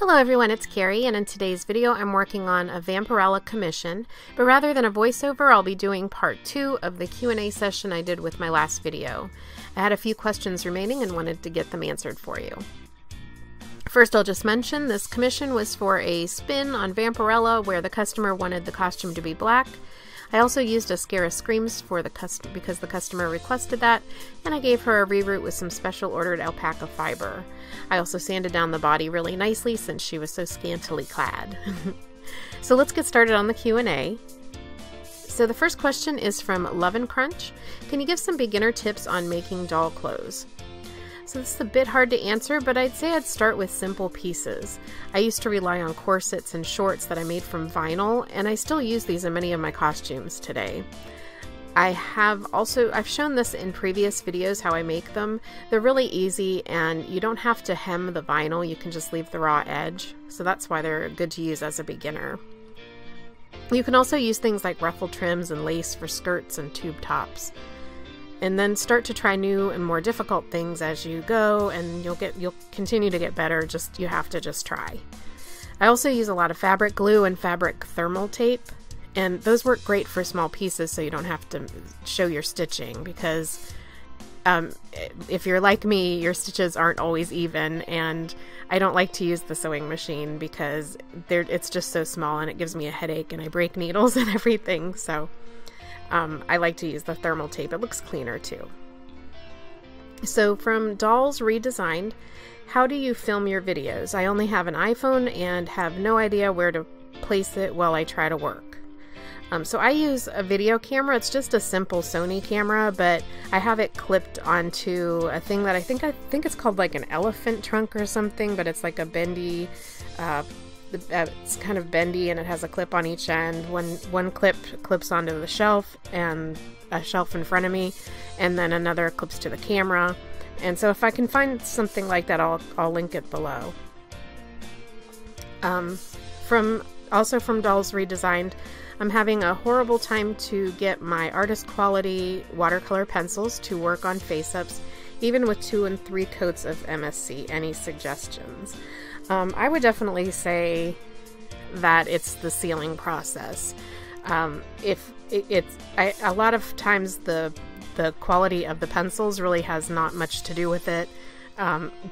Hello everyone, it's Carrie, and in today's video I'm working on a Vampirella commission, but rather than a voiceover I'll be doing part 2 of the Q&A session I did with my last video. I had a few questions remaining and wanted to get them answered for you. First, I'll just mention this commission was for a spin on Vampirella where the customer wanted the costume to be black. I also used a Scarah Screams for the because the customer requested that, and I gave her a reroute with some special ordered alpaca fiber. I also sanded down the body really nicely since she was so scantily clad. So let's get started on the Q&A. So the first question is from Love and Crunch. Can you give some beginner tips on making doll clothes? So this is a bit hard to answer, but I'd say I'd start with simple pieces. I used to rely on corsets and shorts that I made from vinyl, and I still use these in many of my costumes today. I've shown this in previous videos how I make them. They're really easy, and you don't have to hem the vinyl, you can just leave the raw edge, so that's why they're good to use as a beginner. You can also use things like ruffle trims and lace for skirts and tube tops. And then start to try new and more difficult things as you go, and you'll continue to get better. Just you have to just try. I also use a lot of fabric glue and fabric thermal tape, and those work great for small pieces, so you don't have to show your stitching, because if you're like me, your stitches aren't always even, and I don't like to use the sewing machine because it's just so small and it gives me a headache and I break needles and everything. So I like to use the thermal tape. It looks cleaner too. So from Dolls Redesigned, how do you film your videos? I only have an iPhone and have no idea where to place it while I try to work. So I use a video camera. It's just a simple Sony camera, but I have it clipped onto a thing that I think it's called like an elephant trunk or something, but it's like a bendy, it's kind of bendy and it has a clip on each end. One clip clips onto the shelf and a shelf in front of me, and then another clips to the camera. And so if I can find something like that, I'll link it below. Also from Dolls Redesigned, I'm having a horrible time to get my artist quality watercolor pencils to work on face-ups, even with 2 and 3 coats of MSC. Any suggestions? I would definitely say that it's the sealing process. A lot of times the quality of the pencils really has not much to do with it.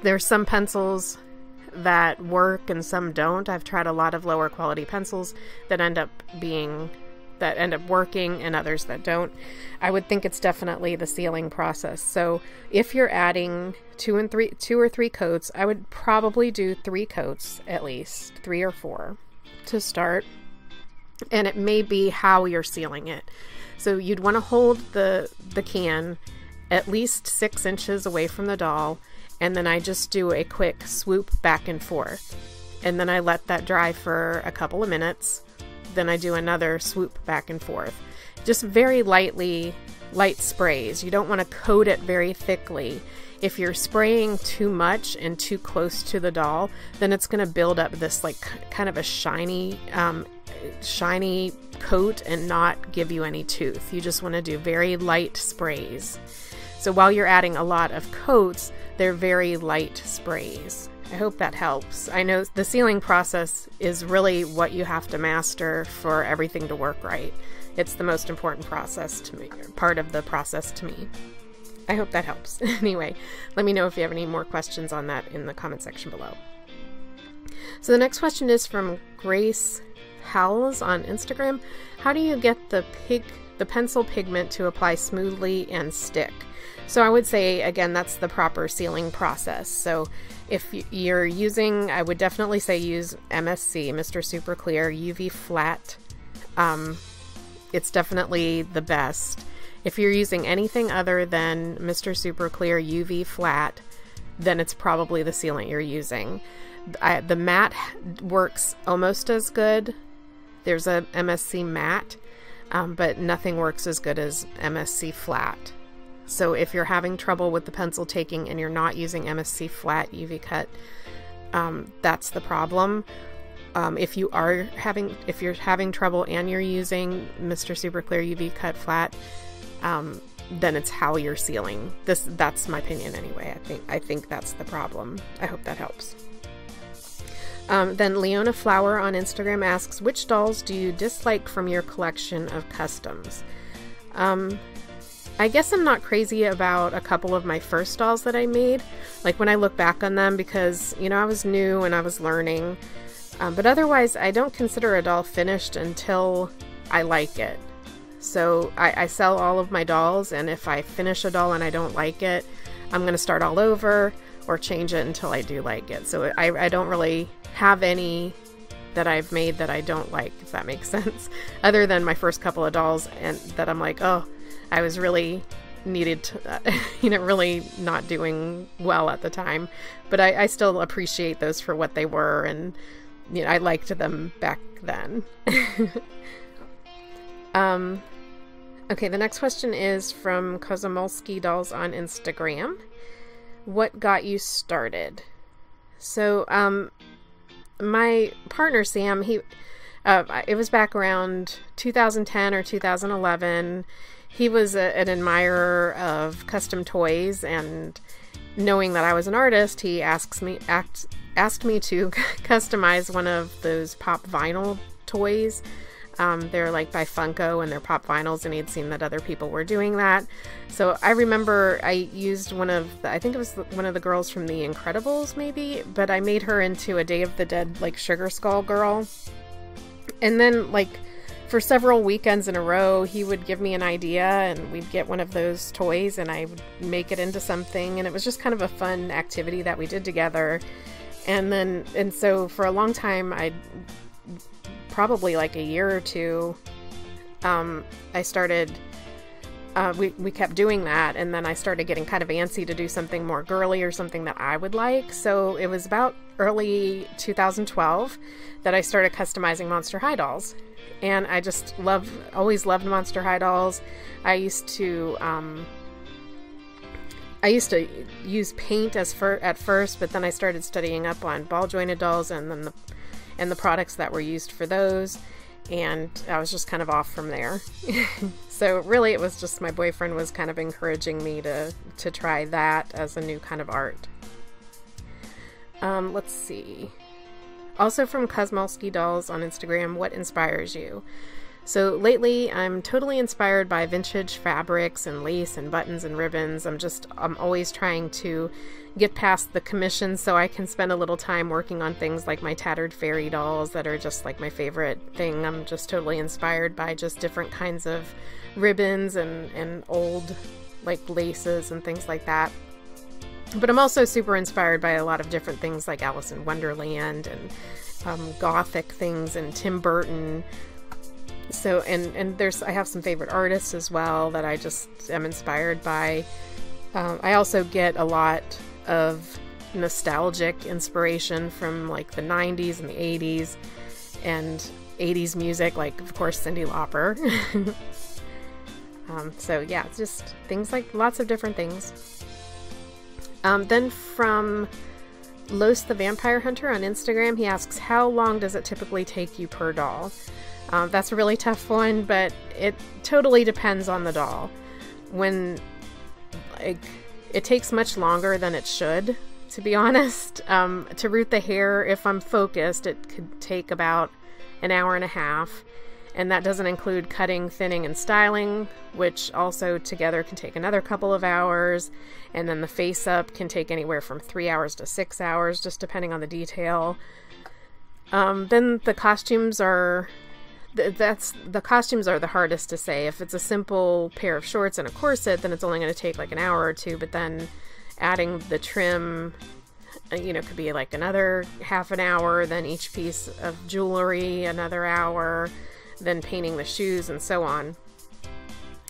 There's some pencils that work and some don't. I've tried a lot of lower quality pencils that end up working and others that don't. I would think it's definitely the sealing process. So if you're adding 2 or 3 coats, I would probably do 3 coats at least, 3 or 4 to start. And it may be how you're sealing it. So you'd want to hold the can at least 6 inches away from the doll, and then I just do a quick swoop back and forth. And then I let that dry for a couple of minutes. Then I do another swoop back and forth. Just very light sprays. You don't want to coat it very thickly. If you're spraying too much and too close to the doll, then it's going to build up this like kind of a shiny coat and not give you any tooth. You just want to do very light sprays. So while you're adding a lot of coats, they're very light sprays. I hope that helps. I know the sealing process is really what you have to master for everything to work right. It's the most important part of the process to me. I hope that helps. Anyway, let me know if you have any more questions on that in the comment section below. So the next question is from Grace Howells on Instagram. How do you get the pencil pigment to apply smoothly and stick? So I would say, again, that's the proper sealing process. So if you're using, I would definitely say use MSC, Mr. Super Clear UV flat. It's definitely the best. If you're using anything other than Mr. Super Clear UV flat, then it's probably the sealant you're using. The matte works almost as good. There's a MSC matte, but nothing works as good as MSC flat. So if you're having trouble with the pencil taking and you're not using MSC flat UV cut, that's the problem. If you're having trouble and you're using Mr. Super Clear UV cut flat, then it's how you're sealing. That's my opinion anyway. I think that's the problem. I hope that helps. Then Leona Flower on Instagram asks, which dolls do you dislike from your collection of customs? I guess I'm not crazy about a couple of my first dolls that I made, like when I look back on them, because, you know, I was new and I was learning. But otherwise, I don't consider a doll finished until I like it. So I sell all of my dolls, and if I finish a doll and I don't like it, I'm going to start all over or change it until I do like it. So I don't really have any that I've made that I don't like, if that makes sense, other than my first couple of dolls, and that I'm like, oh, I was really needed to, you know, really not doing well at the time, but I still appreciate those for what they were, and, you know, I liked them back then. Okay, the next question is from Kozomolsky Dolls on Instagram. What got you started? So, my partner Sam, it was back around 2010 or 2011. He was an admirer of custom toys, and knowing that I was an artist, he asked me to customize one of those pop vinyl toys. They're like by Funko, and they're pop vinyls, and he'd seen that other people were doing that. So I remember I used one of the, I think it was one of the girls from The Incredibles maybe, but I made her into a Day of the Dead, like, Sugar Skull girl. And then, like, for several weekends in a row, he would give me an idea, and we'd get one of those toys, and I would make it into something, and it was just kind of a fun activity that we did together. And so for a long time, I'd probably like a year or two, I started, we kept doing that, and then I started getting kind of antsy to do something more girly or something that I would like. So it was about early 2012 that I started customizing Monster High dolls, and I just always loved Monster High dolls. I used to use paint at first, but then I started studying up on ball jointed dolls, and then the products that were used for those, and I was just kind of off from there. So really, it was just my boyfriend was kind of encouraging me to try that as a new kind of art. Let's see. Also from Kozmolsky Dolls on Instagram, what inspires you? So lately, I'm totally inspired by vintage fabrics and lace and buttons and ribbons. I'm always trying to get past the commission so I can spend a little time working on things like my tattered fairy dolls that are just like my favorite thing. I'm just totally inspired by just different kinds of ribbons and old, like, laces and things like that. But I'm also super inspired by a lot of different things like Alice in Wonderland and gothic things and Tim Burton. So, I have some favorite artists as well that I just am inspired by. I also get a lot of nostalgic inspiration from, like, the 90s and the 80s and 80s music, like, of course, Cyndi Lauper. So yeah, it's just things like lots of different things. Then from Los the Vampire Hunter on Instagram, he asks, how long does it typically take you per doll? That's a really tough one, but it totally depends on the doll. When, like, it takes much longer than it should, to be honest. To root the hair, if I'm focused, it could take about an hour and a half, and that doesn't include cutting, thinning, and styling, which also together can take another couple of hours, and then the face-up can take anywhere from 3 hours to 6 hours, just depending on the detail. Then the costumes are... the costumes are the hardest to say. If it's a simple pair of shorts and a corset, then it's only going to take like an hour or two, but then adding the trim, you know, could be like another half an hour, then each piece of jewelry another hour, then painting the shoes, and so on.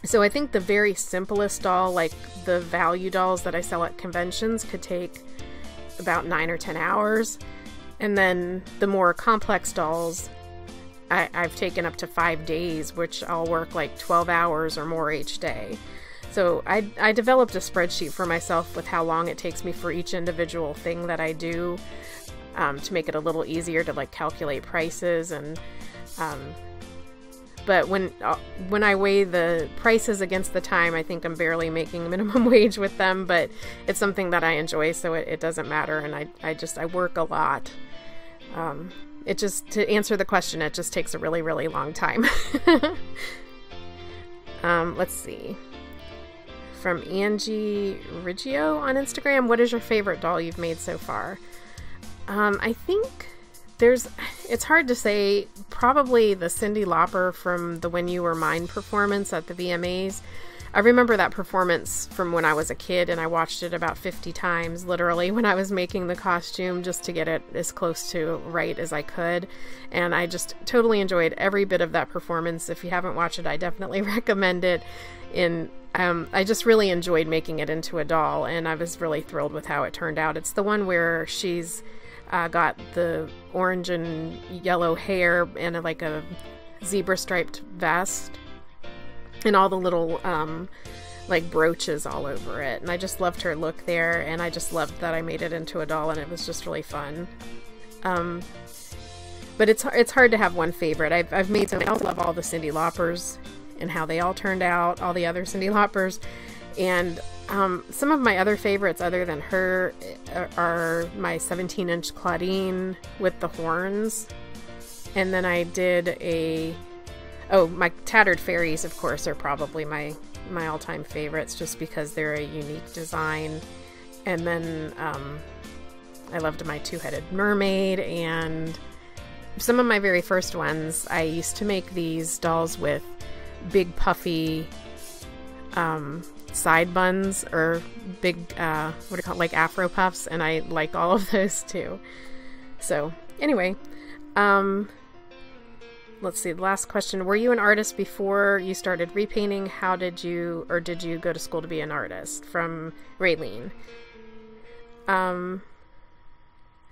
So I think the very simplest doll, like the value dolls that I sell at conventions, could take about 9 or 10 hours, and then the more complex dolls I've taken up to 5 days, which I'll work like 12 hours or more each day. So I developed a spreadsheet for myself with how long it takes me for each individual thing that I do, to make it a little easier to, like, calculate prices. And but when I weigh the prices against the time, I think I'm barely making minimum wage with them, but it's something that I enjoy, so it doesn't matter. And I work a lot. It just, to answer the question, it just takes a really, really long time. Let's see. From Angie Riggio on Instagram, what is your favorite doll you've made so far? I think there's, it's hard to say, probably the Cyndi Lauper from the When You Were Mine performance at the VMAs. I remember that performance from when I was a kid, and I watched it about 50 times, literally, when I was making the costume, just to get it as close to right as I could. And I just totally enjoyed every bit of that performance. If you haven't watched it, I definitely recommend it. I just really enjoyed making it into a doll, and I was really thrilled with how it turned out. It's the one where she's got the orange and yellow hair and like a zebra-striped vest, and all the little like brooches all over it, and I just loved her look there, and I just loved that I made it into a doll, and it was just really fun. But it's hard to have one favorite. I've made some. I love all the Cyndi Laupers and how they all turned out, all the other Cyndi Laupers, and some of my other favorites other than her are my 17-inch Claudine with the horns, and then I did a my Tattered Fairies, of course, are probably my all-time favorites just because they're a unique design. And then I loved my Two-Headed Mermaid, and some of my very first ones, I used to make these dolls with big puffy side buns, or big, what do you call it, like Afro puffs, and I like all of those too. So anyway, let's see, the last question. Were you an artist before you started repainting? How did you, or did you go to school to be an artist? From Raylene.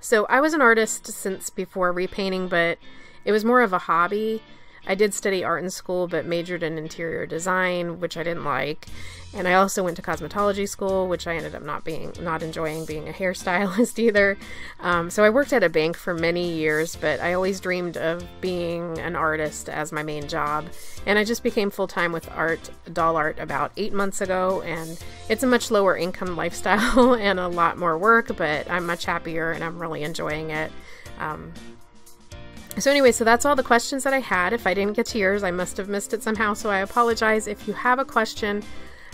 So I was an artist since before repainting, but it was more of a hobby. I did study art in school, but majored in interior design, which I didn't like. And I also went to cosmetology school, which I ended up not enjoying being a hairstylist either. So I worked at a bank for many years, but I always dreamed of being an artist as my main job. And I just became full-time with art, doll art, about 8 months ago. And it's a much lower income lifestyle and a lot more work, but I'm much happier and I'm really enjoying it. So anyway, so that's all the questions that I had. If I didn't get to yours, I must have missed it somehow, so I apologize. If you have a question,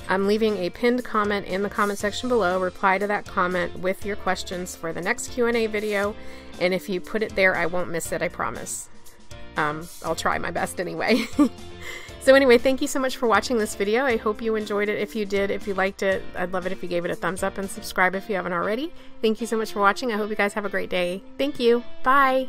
I'm leaving a pinned comment in the comment section below. Reply to that comment with your questions for the next Q&A video, and if you put it there, I won't miss it, I promise. I'll try my best anyway. So anyway, thank you so much for watching this video. I hope you enjoyed it. If you did, if you liked it, I'd love it if you gave it a thumbs up and subscribe if you haven't already. Thank you so much for watching. I hope you guys have a great day. Thank you. Bye.